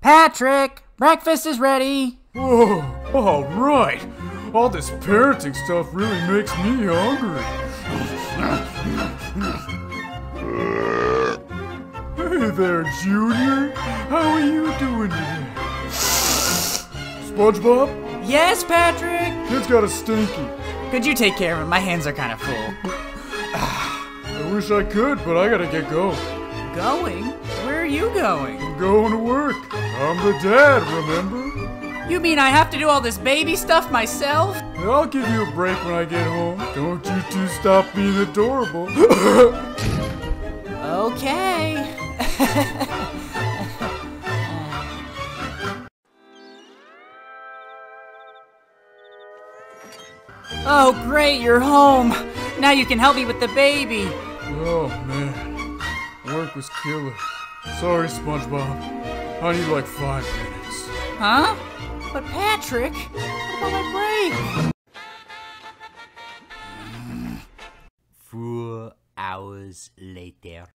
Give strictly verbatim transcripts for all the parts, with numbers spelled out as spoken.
Patrick, breakfast is ready. Whoa, all right. All this parenting stuff really makes me hungry. Hey there, Junior. How are you doing today? SpongeBob? Yes, Patrick? Kid's got a stinky. Could you take care of him? My hands are kind of full. I wish I could, but I gotta get going. Going? Where are you going? I'm going to work. I'm the dad, remember? You mean I have to do all this baby stuff myself? I'll give you a break when I get home. Don't you two stop being adorable. Okay. Oh, great, you're home. Now you can help me with the baby. Oh, man. Work was killer. Sorry, SpongeBob. I need like five minutes. Huh? But Patrick, what about my break? Four hours later.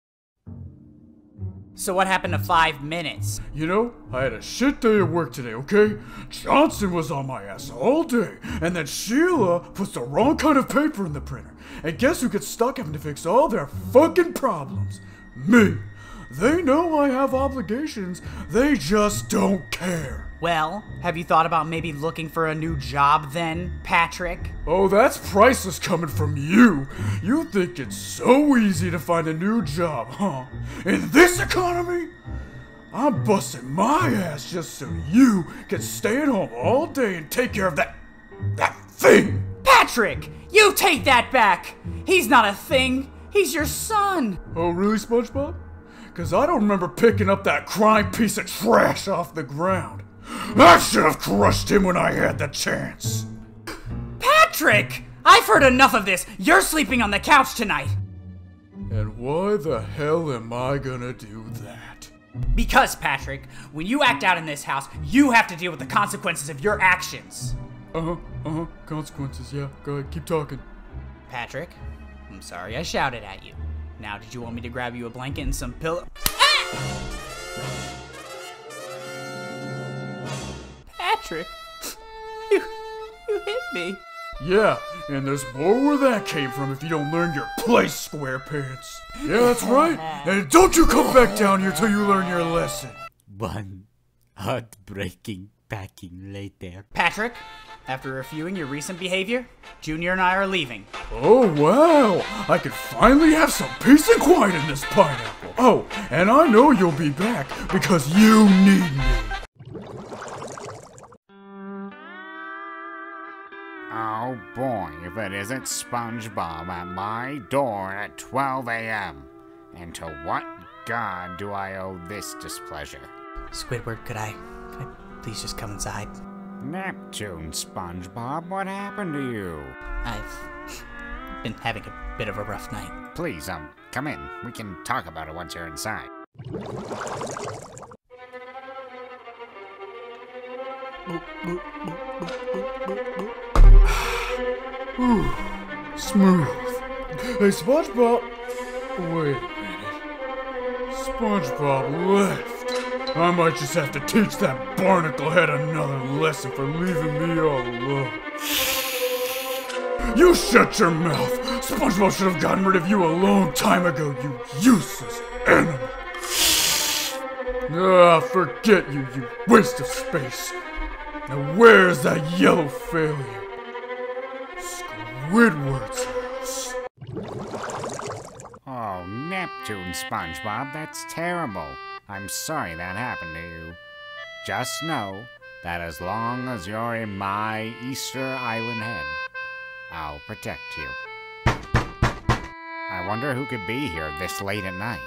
So what happened to five minutes? You know, I had a shit day at work today, okay? Johnson was on my ass all day, and then Sheila puts the wrong kind of paper in the printer. And guess who gets stuck having to fix all their fucking problems? Me. They know I have obligations, they just don't care. Well, have you thought about maybe looking for a new job then, Patrick? Oh, that's priceless coming from you. You think it's so easy to find a new job, huh? In this economy? I'm busting my ass just so you can stay at home all day and take care of that... that thing! Patrick! You take that back! He's not a thing, he's your son! Oh, really, SpongeBob? Because I don't remember picking up that crying piece of trash off the ground. I should have crushed him when I had the chance. Patrick! I've heard enough of this. You're sleeping on the couch tonight. And why the hell am I gonna do that? Because, Patrick, when you act out in this house, you have to deal with the consequences of your actions. Uh-huh, uh-huh, consequences, yeah. Go ahead, keep talking. Patrick, I'm sorry I shouted at you. Now, did you want me to grab you a blanket and some pillow? Ah! Patrick, you, you hit me. Yeah, and there's more where that came from if you don't learn your place, SquarePants. Yeah, that's right. And don't you come back down here till you learn your lesson. One heartbreaking packing later. Patrick? After reviewing your recent behavior, Junior and I are leaving. Oh, wow! I can finally have some peace and quiet in this pineapple! Oh, and I know you'll be back, because you need me! Oh boy, if it isn't SpongeBob at my door at twelve A M And to what god do I owe this displeasure? Squidward, could I, could I please just come inside? Neptune, SpongeBob, what happened to you? I've been having a bit of a rough night. Please, um, come in. We can talk about it once you're inside. Ooh, smooth. Hey, SpongeBob. Wait a minute. SpongeBob left. I might just have to teach that barnacle head another lesson for leaving me all alone. You shut your mouth! SpongeBob should have gotten rid of you a long time ago, you useless animal! Ah, forget you, you waste of space! Now where's that yellow failure? Squidward's house. Oh, Neptune, SpongeBob, that's terrible. I'm sorry that happened to you. Just know that as long as you're in my Easter Island head, I'll protect you. I wonder who could be here this late at night.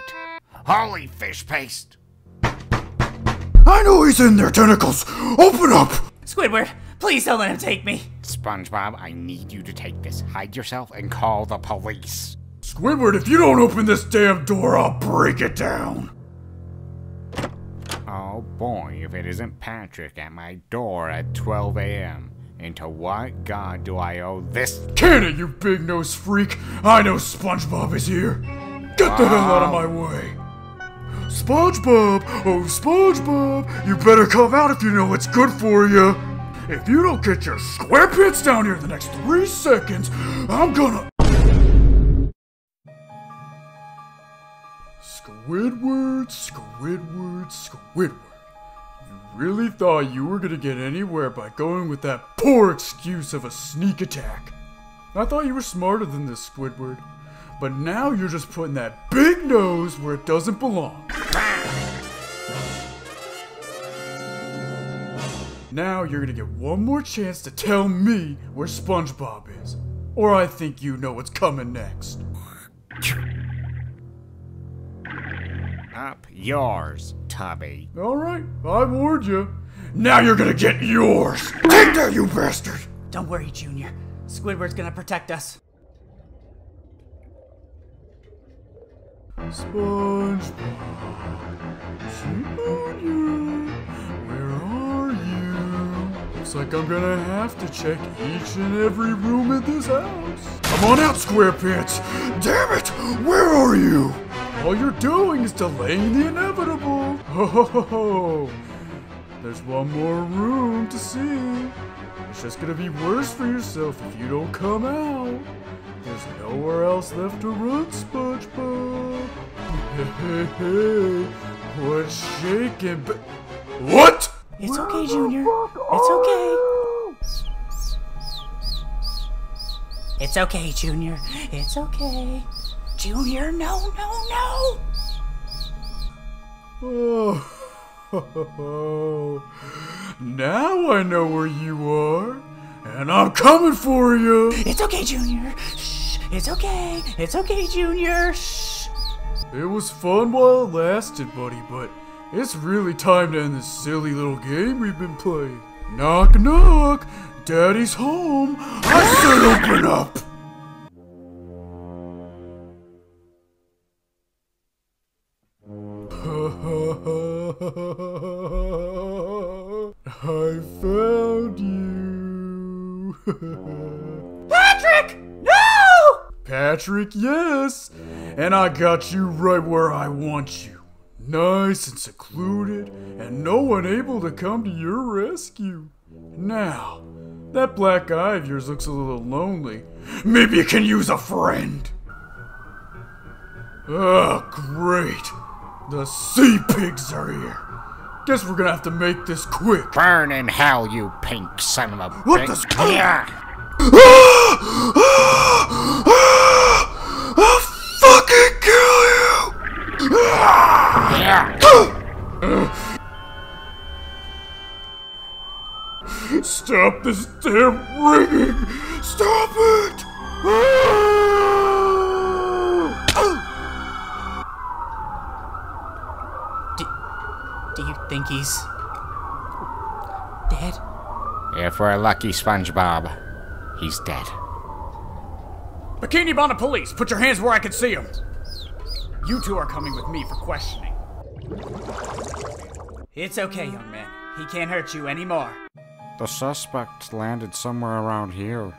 Holy fish paste! I know he's in there, tentacles! Open up! Squidward, please don't let him take me! SpongeBob, I need you to take this. Hide yourself and call the police. Squidward, if you don't open this damn door, I'll break it down! Oh boy, if it isn't Patrick at my door at twelve A M And to what god do I owe this? Can it, you big-nose freak! I know SpongeBob is here! Get the hell out of my way! SpongeBob! Oh, SpongeBob! You better come out if you know what's good for you! If you don't get your square pits down here in the next three seconds, I'm gonna... Squidward, Squidward, Squidward. You really thought you were gonna get anywhere by going with that poor excuse of a sneak attack. I thought you were smarter than this, Squidward. But now you're just putting that big nose where it doesn't belong. Now you're gonna get one more chance to tell me where SpongeBob is. Or I think you know what's coming next. Up yours, Tubby. Alright, I warned you. Now you're gonna get yours! Take that, you bastard! Don't worry, Junior. Squidward's gonna protect us. SpongeBob, Junior, where are you? Looks like I'm gonna have to check each and every room in this house. Come on out, SquarePants! Damn it! Where are you? All you're doing is delaying the inevitable. Ho ho ho ho! There's one more room to see. It's just gonna be worse for yourself if you don't come out. There's nowhere else left to run, SpongeBob. Hey, hey, hey! What's shaking? But what? It's okay, Junior. It's okay. It's okay, Junior. It's okay. Junior, no, no, no! Oh, now I know where you are, and I'm coming for you! It's okay, Junior! Shh! It's okay! It's okay, Junior! Shh! It was fun while it lasted, buddy, but it's really time to end this silly little game we've been playing. Knock, knock! Daddy's home! I said open up! I found you. Patrick! No! Patrick, yes! And I got you right where I want you. Nice and secluded, and no one able to come to your rescue. Now, that black eye of yours looks a little lonely. Maybe you can use a friend. Oh, great. The sea pigs are here. Guess we're gonna have to make this quick. Burn in hell, you pink son of a bitch. What the? Yeah. I'll fucking kill you. Yeah. Stop this damn ringing. Stop it. Do you think he's dead? If we're lucky, SpongeBob, he's dead. Bikini Bottom police, put your hands where I can see them. You two are coming with me for questioning. It's okay, young man. He can't hurt you anymore. The suspect landed somewhere around here.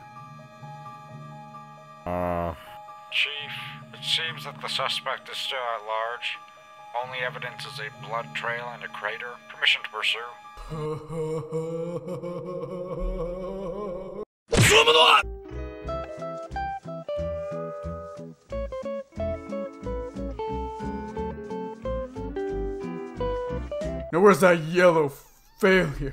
Uh... Chief, it seems that the suspect is still at large. Only evidence is a blood trail and a crater. Permission to pursue. Now where's that yellow failure?